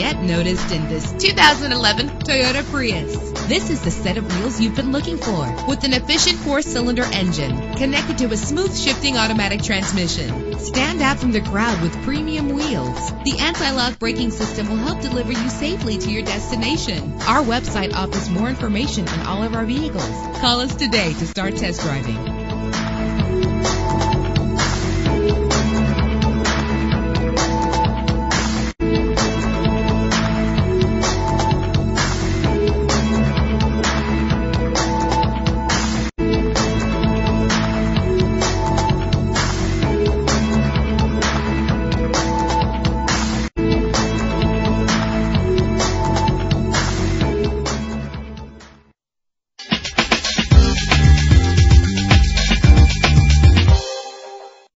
get noticed in this 2011 Toyota Prius. This is the set of wheels you've been looking for, with an efficient 4-cylinder engine connected to a smooth shifting automatic transmission. Stand out from the crowd with premium wheels. The anti-lock braking system will help deliver you safely to your destination. Our website offers more information on all of our vehicles. Call us today to start test driving.